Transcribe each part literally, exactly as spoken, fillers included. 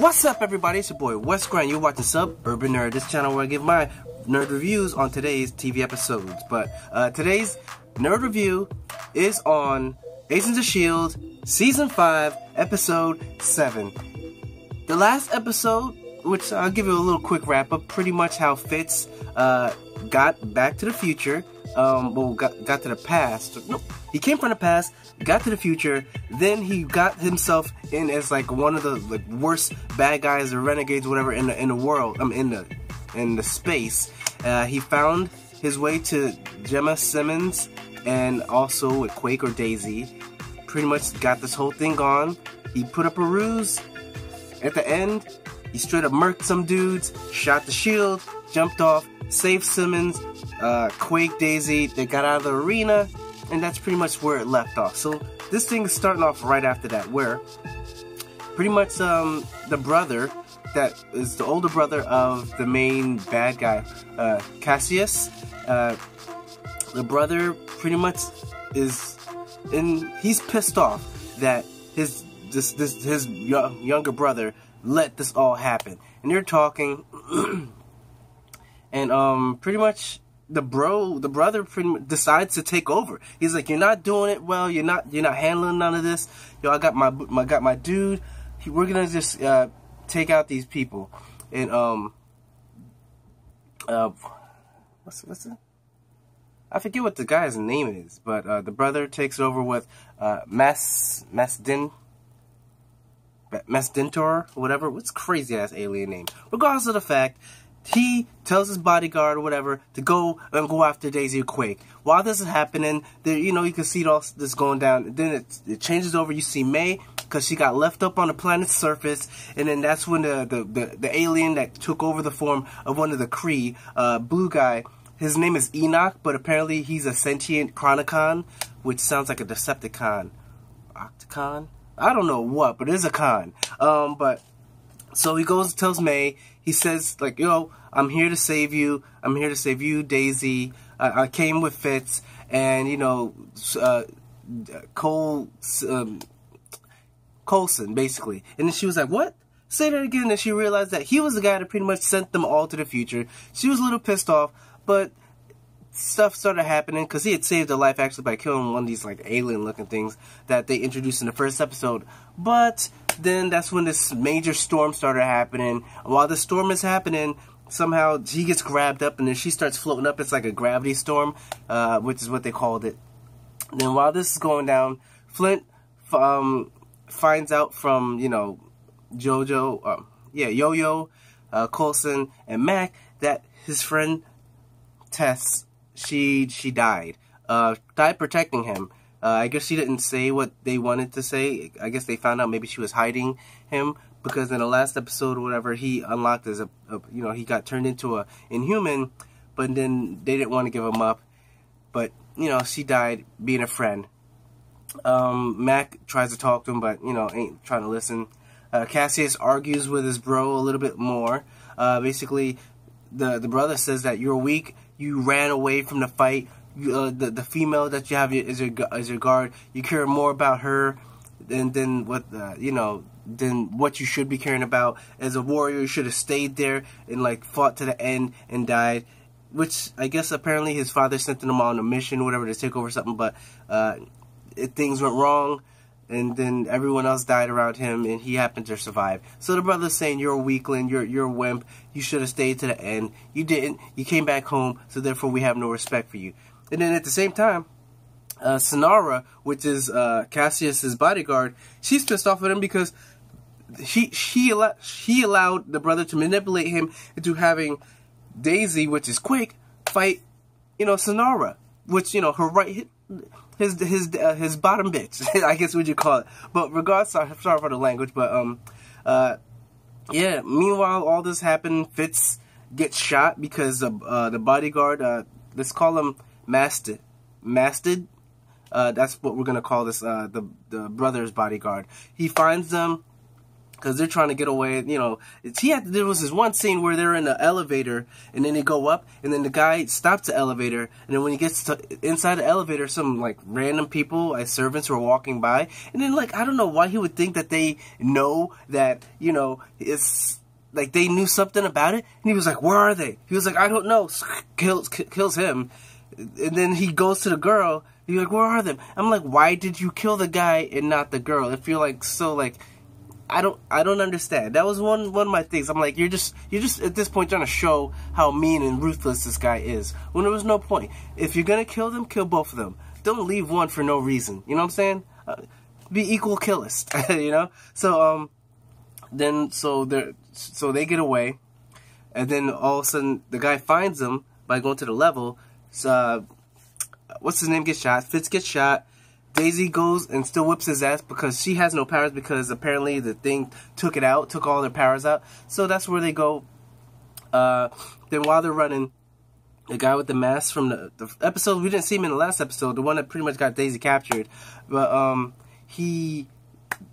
What's up, everybody? It's your boy Wes Grant. You're watching Suburban Nerd, this channel where I give my nerd reviews on today's T V episodes. But uh, today's nerd review is on Agents of S H I E L D Season five, Episode seven. The last episode, which I'll give you a little quick wrap up, pretty much how Fitz uh, got back to the future. Um, well, got, got to the past. Nope. He came from the past, got to the future, then he got himself in as like one of the like worst bad guys or renegades, whatever, in the in the world. I'm um, in the in the space. Uh, he found his way to Gemma Simmons and also with Quake or Daisy. Pretty much got this whole thing gone. He put up a ruse. At the end, he straight up murked some dudes, shot the shield, jumped off, saved Simmons, uh, Quake, Daisy. They got out of the arena, and that's pretty much where it left off. So this thing is starting off right after that, where pretty much um, the brother that is the older brother of the main bad guy, uh, Kasius. Uh, the brother pretty much is, and he's pissed off that his this this his yo younger brother let this all happen. And they're talking. And um, pretty much the bro, the brother, pretty much decides to take over. He's like, "You're not doing it well. You're not, you're not handling none of this. Yo, I got my, my got my dude. We're gonna just uh, take out these people." And um, uh, what's what's it? I forget what the guy's name is, but uh, the brother takes over with uh, Mass Mass Din. Mass Dentor, whatever. What's crazy ass alien name? Regardless of the fact. He tells his bodyguard or whatever to go and go after Daisy or Quake. While this is happening, there, you know, you can see it all this going down. Then it, it changes over. You see May, because she got left up on the planet's surface. And then that's when the, the, the, the alien that took over the form of one of the Kree, uh, blue guy, his name is Enoch, but apparently he's a sentient Chronicom, which sounds like a Decepticon. Octacon? I don't know what, but it is a con. Um, but... So he goes and tells May, he says, like, yo, I'm here to save you, I'm here to save you, Daisy, uh, I came with Fitz, and, you know, uh, Cole, um, Coulson, basically. And then she was like, what? Say that again. And she realized that he was the guy that pretty much sent them all to the future. She was a little pissed off, but stuff started happening, because he had saved her life, actually, by killing one of these, like, alien-looking things that they introduced in the first episode. But then that's when this major storm started happening. While the storm is happening, somehow she gets grabbed up, and then she starts floating up. It's like a gravity storm, uh, which is what they called it. And then while this is going down, Flint um, finds out from, you know, Yo-Yo, uh, yeah, Yo-Yo, uh, Coulson, and Mac that his friend Tess, she she died, uh, died protecting him. Uh, I guess she didn't say what they wanted to say. I guess they found out maybe she was hiding him, because in the last episode or whatever, he unlocked as a, a you know, he got turned into a inhuman, but then they didn't want to give him up. But, you know, she died being a friend. Um, Mac tries to talk to him, but, you know, ain't trying to listen. Uh, Kasius argues with his bro a little bit more. Uh, basically, the, the brother says that you're weak, you ran away from the fight. You, uh, the the female that you have is your is your guard. You care more about her than than what uh, you know than what you should be caring about. As a warrior, you should have stayed there and like fought to the end and died. Which I guess apparently his father sent them on a mission, whatever, to take over something. But uh, it, things went wrong, and then everyone else died around him, and he happened to survive. So the brother's saying, "You're a weakling. You're you're a wimp. You should have stayed to the end. You didn't. You came back home. So therefore, we have no respect for you." And then at the same time, uh, Sinara, which is uh, Kasius' bodyguard, she's pissed off at him because she she al she allowed the brother to manipulate him into having Daisy, which is Quake, fight, you know, Sinara, which, you know, her right his his uh, his bottom bitch, I guess what you call it. But regardless, sorry for the language, but um, uh, yeah. Meanwhile, all this happened. Fitz gets shot because uh, uh, the bodyguard, uh, let's call him Masted, Masted, uh, that's what we're gonna call this, uh, the, the brother's bodyguard. He finds them, because they're trying to get away. You know, it's, he had to, there was this one scene where they're in the elevator, and then they go up, and then the guy stops the elevator, and then when he gets to inside the elevator, some like random people, like servants, were walking by, and then like I don't know why he would think that they know that, you know, it's like they knew something about it, and he was like, "Where are they?" He was like, "I don't know." Kills kills him, and then he goes to the girl. You're like, where are them? I'm like, why did you kill the guy and not the girl? If you're like, so like, I don't, I don't understand. That was one, one of my things. I'm like, you're just, you're just at this point trying to show how mean and ruthless this guy is. When there was no point. If you're gonna kill them, kill both of them. Don't leave one for no reason. You know what I'm saying? Uh, be equal killist. You know. So um, then so they, so they get away, and then all of a sudden the guy finds them by going to the level. So. Uh, What's his name gets shot. Fitz gets shot. Daisy goes and still whips his ass because she has no powers because apparently the thing took it out, took all their powers out. So that's where they go. Uh, then while they're running, the guy with the mask from the, the episode, we didn't see him in the last episode, the one that pretty much got Daisy captured. But um, he,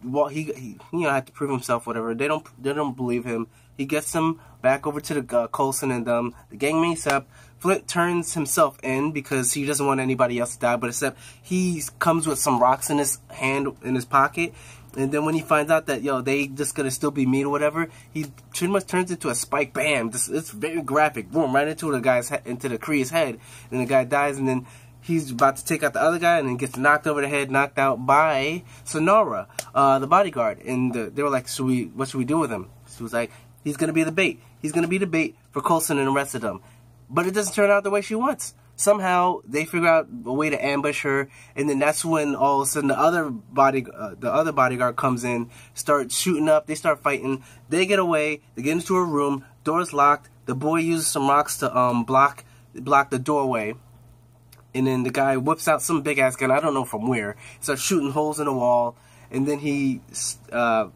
well, he, he, you know, had to prove himself, whatever. They don't, they don't believe him. He gets them back over to the uh, Coulson and um, the gang meets up. Flint turns himself in because he doesn't want anybody else to die, but except he comes with some rocks in his hand, in his pocket, and then when he finds out that, yo, they just gonna still be mean or whatever, he pretty much turns into a spike, bam, just, it's very graphic, boom, right into the guy's head, into the Kree's head, and the guy dies, and then he's about to take out the other guy, and then gets knocked over the head, knocked out by Sinara, uh, the bodyguard, and the, they were like, should we, what should we do with him? She was like, he's gonna be the bait, he's gonna be the bait for Coulson and the rest of them. But it doesn't turn out the way she wants. Somehow they figure out a way to ambush her, and then that's when all of a sudden the other body, uh, the other bodyguard comes in, starts shooting up. They start fighting. They get away. They get into a room. Door's locked. The boy uses some rocks to um block block the doorway, and then the guy whips out some big ass gun. I don't know from where. Starts shooting holes in the wall, and then he. Uh,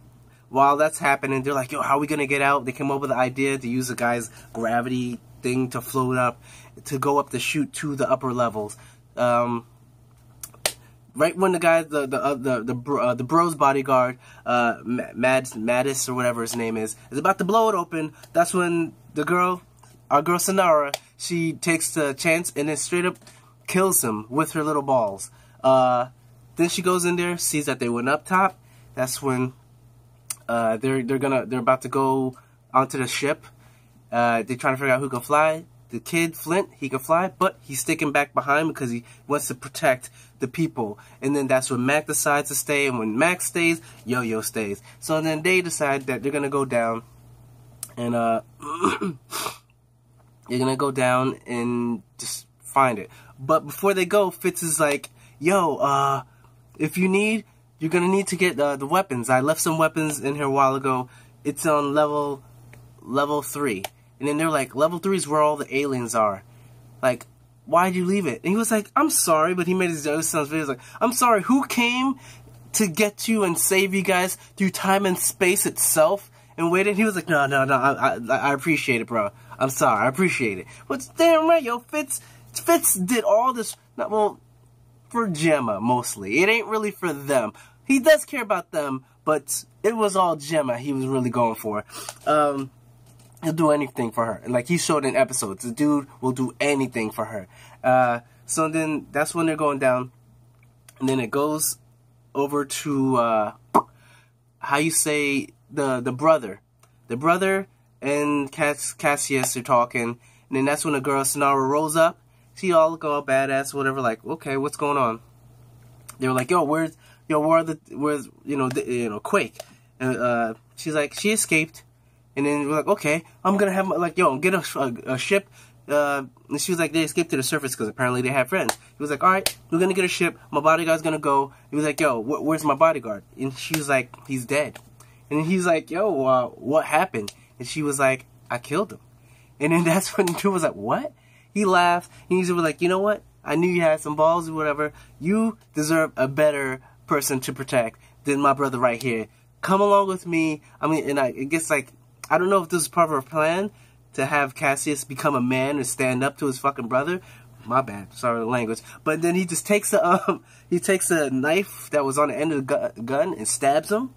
while that's happening, they're like, "Yo, how are we gonna get out?" They came up with the idea to use the guy's gravity thing to float up, to go up the chute to the upper levels. Um, right when the guy, the the uh, the the, bro, uh, the bro's bodyguard, uh, Mads Mattis or whatever his name is, is about to blow it open. That's when the girl, our girl Sinara, she takes the chance and then straight up kills him with her little balls. Uh, then she goes in there, sees that they went up top. That's when uh, they're they're gonna they're about to go onto the ship. Uh, they're trying to figure out who can fly. The kid, Flint, he can fly, but he's sticking back behind because he wants to protect the people. And then that's when Mac decides to stay, and when Mac stays, Yo-Yo stays. So then they decide that they're going to go down, and uh, they're going to go down and just find it. But before they go, Fitz is like, yo, uh, if you need, you're going to need to get uh, the weapons. I left some weapons in here a while ago. It's on level, level three. And then they're like, level three is where all the aliens are. Like, why'd you leave it? And he was like, I'm sorry, but he made his other son's videos like, I'm sorry, who came to get you and save you guys through time and space itself and waited? And he was like, no, no, no, I, I, I appreciate it, bro. I'm sorry, I appreciate it. What's damn right, yo, Fitz, Fitz did all this, not, well, for Gemma, mostly. It ain't really for them. He does care about them, but it was all Gemma he was really going for. Um... He'll do anything for her. Like, he showed in episodes. The dude will do anything for her. Uh, so then, that's when they're going down. And then it goes over to, uh, how you say, the, the brother. The brother and Cass, Kasius are talking. And then that's when the girl, Sinara, rolls up. She all look all badass, whatever. Like, okay, what's going on? They were like, yo, where's, yo, where are the, where's, you know, the, you know, Quake. And, uh, she's like, she escaped. And then we're like, okay, I'm going to have, my, like, yo, get a, a, a ship. Uh, and she was like, they escaped to the surface because apparently they had friends. He was like, all right, we're going to get a ship. My bodyguard's going to go. He was like, yo, wh where's my bodyguard? And she was like, he's dead. And he's like, yo, uh, what happened? And she was like, I killed him. And then that's when the dude was like, what? He laughed. And he was like, you know what? I knew you had some balls or whatever. You deserve a better person to protect than my brother right here. Come along with me. I mean, and I, it gets like, I don't know if this is part of her plan to have Kasius become a man and stand up to his fucking brother. My bad, sorry the language. But then he just takes a um, he takes a knife that was on the end of the gu gun and stabs him.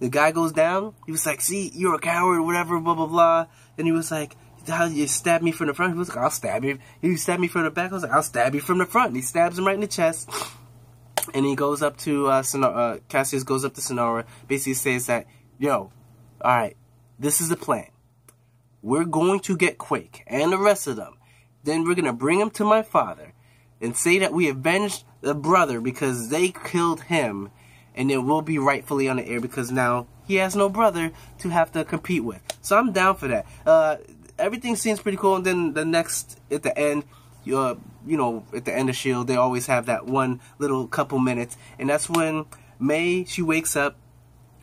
the guy goes down, he was like, see, you're a coward, whatever, blah, blah, blah. And he was like, how you stab me from the front? He was like, I'll stab you. He stabbed me from the back. I was like, I'll stab you from the front. And he stabs him right in the chest. And he goes up to, uh, uh Kasius goes up to Sinara, basically says that, yo, alright, this is the plan. We're going to get Quake and the rest of them. Then we're going to bring him to my father and say that we avenged the brother because they killed him. And then we'll be rightfully on the air because now he has no brother to have to compete with. So I'm down for that. Uh, everything seems pretty cool. And then the next, at the end, uh, you know, at the end of S H I E L D, they always have that one little couple minutes. And that's when May, she wakes up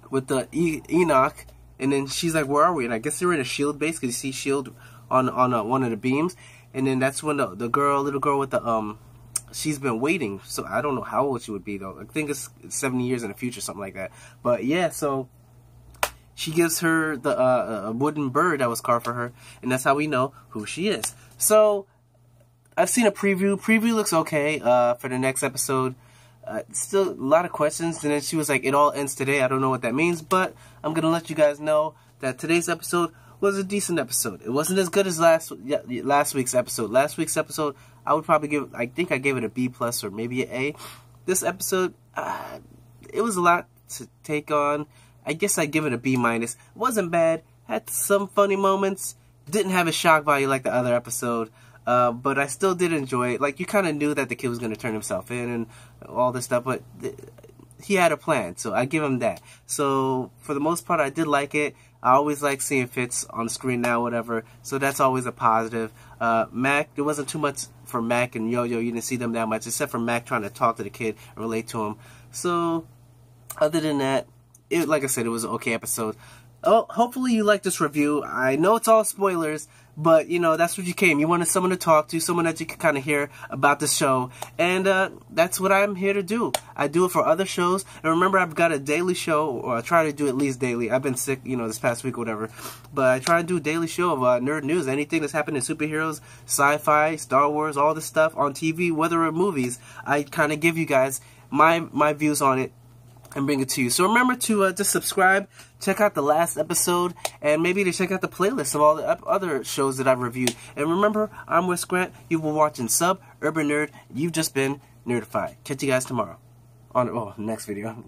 with the e Enoch. And then she's like, where are we? And I guess they're in a S H I E L D base because you see S H I E L D on, on uh, one of the beams. And then that's when the, the girl, little girl with the, um, she's been waiting. So I don't know how old she would be, though. I think it's seventy years in the future, something like that. But yeah, so she gives her the uh, a wooden bird that was carved for her. And that's how we know who she is. So I've seen a preview. Preview looks okay uh, for the next episode. Uh, still a lot of questions, and then she was like, it all ends today. I don't know what that means, but I'm gonna let you guys know that today's episode was a decent episode. It wasn't as good as last last week's episode. Last week's episode, I would probably give, I think I gave it a B plus or maybe an A. This episode, uh, it was a lot to take on. I guess I give it a B minus. Wasn't bad, had some funny moments, didn't have a shock value like the other episode. Uh, but I still did enjoy it. Like, you kind of knew that the kid was going to turn himself in and all this stuff, but th he had a plan, so I give him that. So, for the most part, I did like it. I always like seeing Fitz on screen now, whatever, so that's always a positive. Uh, Mac, there wasn't too much for Mac and Yo-Yo. You didn't see them that much, except for Mac trying to talk to the kid and relate to him. So, other than that, it, like I said, it was an okay episode. Oh, hopefully you like this review. I know it's all spoilers, but, you know, that's what you came. You wanted someone to talk to, someone that you could kind of hear about the show. And uh, that's what I'm here to do. I do it for other shows. And remember, I've got a daily show, or I try to do at least daily. I've been sick, you know, this past week or whatever. But I try to do a daily show of uh, nerd news, anything that's happened in superheroes, sci-fi, Star Wars, all this stuff on T V, whether or movies. I kind of give you guys my my views on it and bring it to you. So remember to uh, just subscribe, check out the last episode, and maybe to check out the playlist of all the other shows that I've reviewed. And remember, I'm Wes Grant. You've been watching Suburban Nerd. You've just been nerdified. Catch you guys tomorrow on oh, next video.